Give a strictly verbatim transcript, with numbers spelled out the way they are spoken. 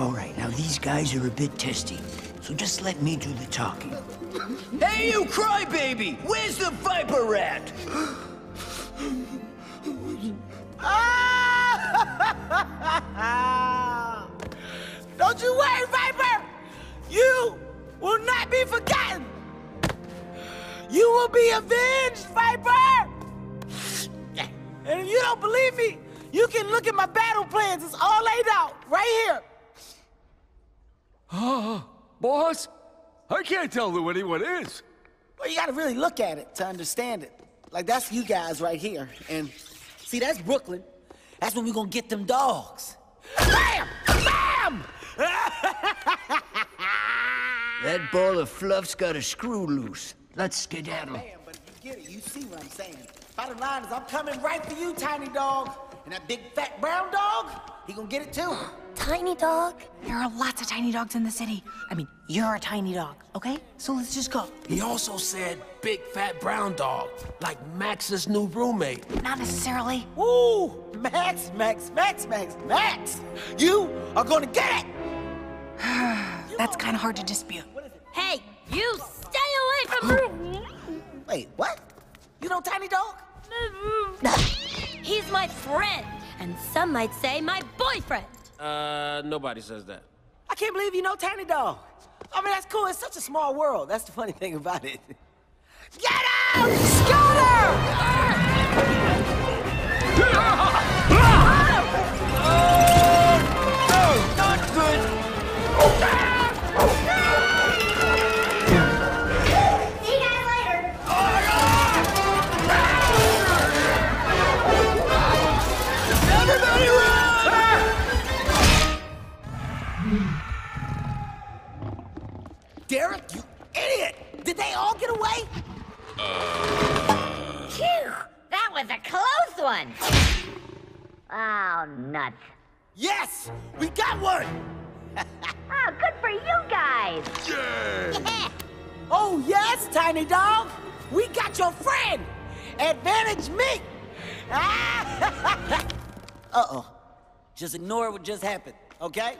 All right, now these guys are a bit testy, so just let me do the talking. Hey, you crybaby! Where's the viper rat? Don't you worry, Viper! You will not be forgotten! You will be avenged, Viper! And if you don't believe me, you can look at my battle plans. It's all laid out, right here. Oh, boss, I can't tell who anyone is. Well, you gotta really look at it to understand it. Like, that's you guys right here. And see, that's Brooklyn. That's when we're gonna get them dogs. Bam! Bam! That ball of fluff's got a screw loose. Let's skedaddle. Bam, but if you get it, you see what I'm saying. Bottom line is I'm coming right for you, Tiny Dog. And that big fat brown dog, he gonna get it too. Tiny Dog? There are lots of tiny dogs in the city. I mean, you're a tiny dog, okay? So let's just go. He also said big fat brown dog, like Max's new roommate. Not necessarily. Woo! Max, Max, Max, Max, Max! You are gonna get it! That's kind of hard to dispute. Hey, you stay away from me! Wait, what? You know Tiny Dog? He's my friend, and some might say my boyfriend. Uh, nobody says that. I can't believe you know Tiny Dog. I mean, that's cool. It's such a small world. That's the funny thing about it. Get out! Scooter! Oh, not good. See you guys later. Everybody run! Derek, you idiot! Did they all get away? Uh... Phew! That was a close one! Oh, nuts. Yes! We got one! Oh, good for you guys! Yeah. Yeah. Oh, yes, Tiny Dog! We got your friend! Advantage me! Uh-oh. Just ignore what just happened, okay?